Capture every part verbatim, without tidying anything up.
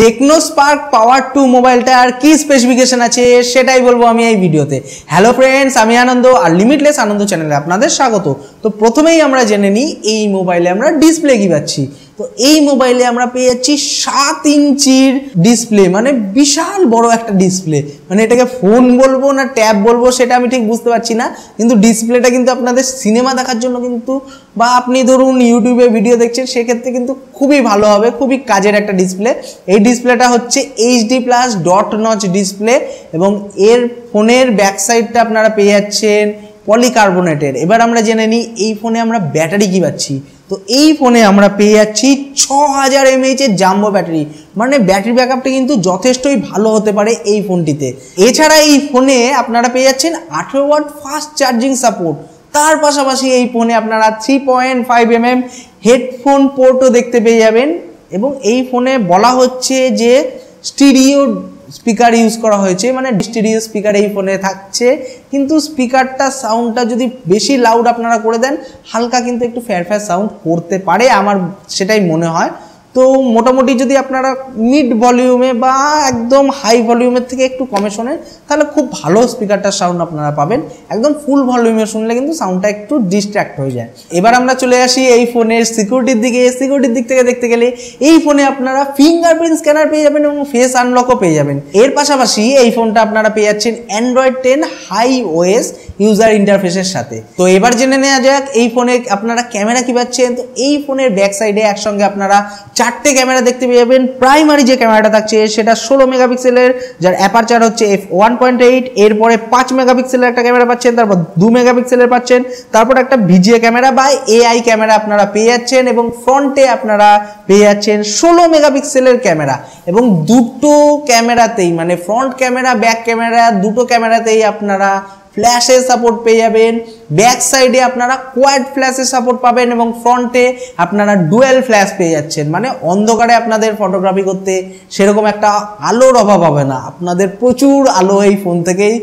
Tecno Spark পাওয়ার two মোবাইলটার কি specification আছে সেটাই বলবো আমি এই ভিডিওতে। হ্যালো ফ্রেন্ডস, আমি আনন্দ আর লিমিটলেস আনন্দ চ্যানেলে আপনাদের স্বাগত। তো প্রথমেই আমরা জেনে নিই এই মোবাইলে আমরা ডিসপ্লে কি পাচ্ছি। তো এই মোবাইলে আমরা পেয়ে যাচ্ছি সাত ইঞ্চির ডিসপ্লে, মানে বিশাল বড় একটা ডিসপ্লে। মানে এটাকে ফোন বলবো না ট্যাব বলবো সেটা আমি ঠিক বুঝতে পারছি না, কিন্তু ডিসপ্লেটা কিন্তু আপনাদের সিনেমা দেখার জন্য কিন্তু বা আপনি ধরুন ইউটিউবে ভিডিও দেখছেন সেক্ষেত্রে কিন্তু খুবই ভালো হবে, খুবই কাজের একটা ডিসপ্লে। এই ডিসপ্লেটা হচ্ছে HD plus dot notch display এবং এর ফোনের ব্যাক সাইডটা আপনারা পেয়ে যাচ্ছেন পলিকার্বোনেটের। এবার আমরা জেনে নিই এই ফোনে আমরা ব্যাটারি কী পাচ্ছি। তো এই ফোনে আমরা পেয়ে যাচ্ছি ছ হাজার এমএএইচের জাম্বো ব্যাটারি, মানে ব্যাটারি ব্যাকআপটা কিন্তু যথেষ্টই ভালো হতে পারে এই ফোনটিতে। এছাড়া এই ফোনে আপনারা পেয়ে যাচ্ছেন আঠেরো ওয়াট ফাস্ট চার্জিং সাপোর্ট। তার পাশাপাশি এই ফোনে আপনারা three point five M M headphone পোর্টও দেখতে পেয়ে যাবেন এবং এই ফোনে বলা হচ্ছে যে স্টিরিও স্পিকার ইউজ করা হয়েছে, মানে স্টিরিও স্পিকার এই ফোনে থাকছে। কিন্তু স্পিকারটা সাউন্ডটা যদি বেশি লাউড আপনারা করে দেন হালকা কিন্তু একটু ফ্যারফ্যার সাউন্ড করতে পারে, আমার সেটাই মনে হয়। তো মোটামুটি যদি আপনারা মিড ভলিউমে বা একদম হাই ভলিউমের থেকে একটু কমে শোনেন তাহলে খুব ভালো স্পিকারটার সাউন্ড আপনারা পাবেন। একদম ফুল ভলিউমে শুনলে কিন্তু সাউন্ডটা একটু ডিস্ট্র্যাক্ট হয়ে যায়। এবার আমরা চলে আসি এই ফোনের সিকিউরিটির দিকে। সিকিউরিটির দিক থেকে দেখতে গেলে এই ফোনে আপনারা ফিঙ্গারপ্রিন্ট স্ক্যানার পেয়ে যাবেন এবং ফেস আনলকও পেয়ে যাবেন। এর পাশাপাশি এই ফোনটা আপনারা পেয়ে যাচ্ছেন Android ten Hi OS user ইন্টারফেসের সাথে। তো এবার জেনে নেওয়া যাক এই ফোনে আপনারা ক্যামেরা কী পাচ্ছেন। তো এই ফোনের ব্যাক সাইডে একসঙ্গে আপনারা চারটে ক্যামেরা দেখতে পেয়ে যাবেন। প্রাইমারি যে ক্যামেরাটা থাকছে সেটা ষোলো মেগাপিক্সেলের, যার অ্যাপারচার হচ্ছে এফ ওয়ান পয়েন্ট এইট। এরপরে পাঁচ মেগাপিক্সেলের একটা ক্যামেরা পাচ্ছেন, তারপর দু মেগাপিক্সেলের পাচ্ছেন, তারপর একটা ভিজিএ ক্যামেরা বা এআই ক্যামেরা আপনারা পেয়ে যাচ্ছেন এবং ফ্রন্টে আপনারা পেয়ে যাচ্ছেন ষোলো মেগাপিক্সেলের ক্যামেরা। এবং দুটো ক্যামেরাতেই, মানে ফ্রন্ট ক্যামেরা ব্যাক ক্যামেরা দুটো ক্যামেরাতেই আপনারা ফ্ল্যাশের সাপোর্ট পেয়ে যাবেন। ব্যাক সাইডে আপনারা কোয়াড ফ্ল্যাশের সাপোর্ট পাবেন এবং ফ্রন্টে আপনারা ডুয়েল ফ্ল্যাশ পেয়ে যাচ্ছেন, মানে অন্ধকারে আপনাদের ফটোগ্রাফি করতে সেরকম একটা আলোর অভাব হবে না, আপনাদের প্রচুর আলো এই ফোন থেকেই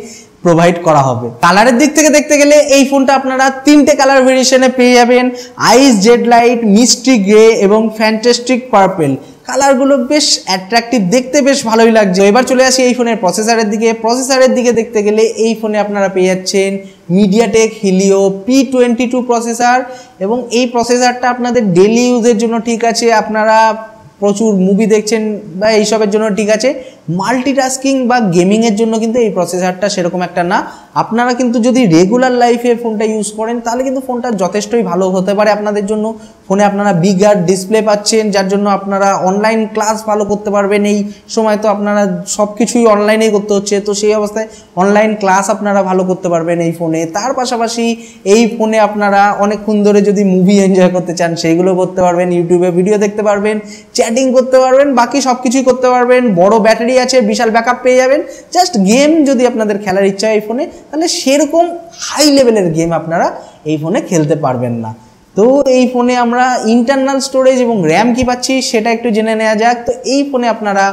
প্রোভাইড করা হবে। কালারের দিক থেকে দেখতে গেলে এই ফোনটা আপনারা তিনটে কালার ভেরিয়েশনে পেয়ে যাবেন, ice jade light, mystery grey এবং ফ্যান্টাস্টিক পার্পেল। কালারগুলো বেশ অ্যাট্রাকটিভ, দেখতে বেশ ভালোই লাগছে। এবার চলে আসি এই ফোনের প্রসেসরের দিকে। প্রসেসরের দিকে দেখতে গেলে এই ফোনে আপনারা পেয়ে যাচ্ছেন MediaTek Helio P twenty two processor এবং এই প্রসেসরটা আপনাদের ডেলি ইউজের জন্য ঠিক আছে, আপনারা প্রচুর মুভি দেখছেন বা এইসবের জন্য ঠিক আছে। মাল্টিটাস্কিং বা গেমিংয়ের জন্য কিন্তু এই প্রসেসরটা সেরকম একটা না। আপনারা কিন্তু যদি রেগুলার লাইফে ফোনটা ইউজ করেন তাহলে কিন্তু ফোনটা যথেষ্টই ভালো হতে পারে আপনাদের জন্য। ফোনে আপনারা বিগার ডিসপ্লে পাচ্ছেন, যার জন্য আপনারা অনলাইন ক্লাস ভালো করতে পারবেন। এই সময় তো আপনারা সব কিছুই অনলাইনেই করতে হচ্ছে, তো সেই অবস্থায় অনলাইন ক্লাস আপনারা ভালো করতে পারবেন এই ফোনে। তার পাশাপাশি এই ফোনে আপনারা অনেকক্ষণ ধরে যদি মুভি এনজয় করতে চান সেইগুলো করতে পারবেন, ইউটিউবে ভিডিও দেখতে পারবেন, চ্যাটিং করতে পারবেন, বাকি সব কিছুই করতে পারবেন। বড় ব্যাটারি আছে, বিশাল ব্যাকআপ পেয়ে যাবেন। জাস্ট গেম যদি আপনাদের খেলার ইচ্ছা এই ফোনে তাহলে সেরকম হাই লেভেলের গেম আপনারা এই ফোনে খেলতে পারবেন না। তো এই ফোনে আমরা ইন্টারনাল স্টোরেজ এবং র্যাম কী পাচ্ছি সেটা একটু জেনে নেওয়া যাক। তো এই ফোনে আপনারা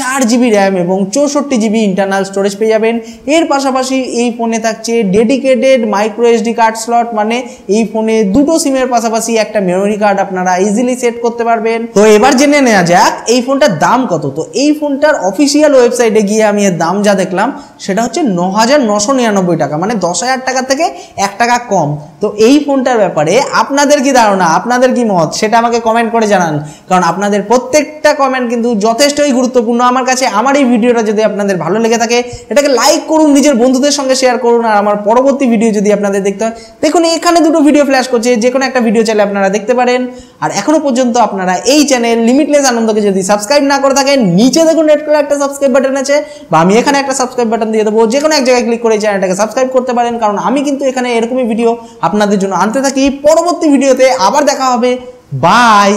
চার জিবি র্যাম এবং চৌষট্টি জিবি ইন্টারনাল স্টোরেজ পেয়ে যাবেন। এর পাশাপাশি এই ফোনে থাকছে dedicated micro SD card slot, মানে এই ফোনে দুটো সিমের পাশাপাশি একটা মেমোরি কার্ড আপনারা ইজিলি সেট করতে পারবেন। তো এবার জেনে নেওয়া যাক এই ফোনটার দাম কত। তো এই ফোনটার অফিসিয়াল ওয়েবসাইটে গিয়ে আমি এর দাম যা দেখলাম সেটা হচ্ছে ন হাজার নশো নিরানব্বই টাকা, মানে দশ হাজার টাকা থেকে এক টাকা কম। তো এই ফোনটার ব্যাপারে আপনাদের কি ধারণা, আপনাদের কি মত সেটা আমাকে কমেন্ট করে জানান, কারণ আপনাদের প্রত্যেকটা কমেন্ট কিন্তু যথেষ্টই গুরুত্বপূর্ণ আমার কাছে। আমার এই ভিডিওটা যদি আপনাদের ভালো লেগে থাকে এটাকে লাইক করুন, নিজের বন্ধুদের সঙ্গে শেয়ার করুন। আর আমার পরবর্তী ভিডিও যদি আপনাদের দেখতে হয়, দেখুন এখানে দুটো ভিডিও ফ্ল্যাশ করছে, যে কোনো একটা ভিডিও চাইলে আপনারা দেখতে পারেন। আর এখনো পর্যন্ত আপনারা এই চ্যানেল লিমিটলেস আনন্দকে যদি সাবস্ক্রাইব না করে থাকেন, নিচে দেখুন রেড কালার একটা সাবস্ক্রাইব বাটন আছে বা আমি এখানে একটা সাবস্ক্রাইব বাটন দিয়ে দেবো, যে কোনো এক জায়গায় ক্লিক করে চ্যানেলটাকে সাবস্ক্রাইব করতে পারেন, কারণ আমি কিন্তু এখানে এরকমই ভিডিও আপনাদের জন্য আনতে থাকি। পরবর্তী ভিডিওতে আবার দেখা হবে, বাই।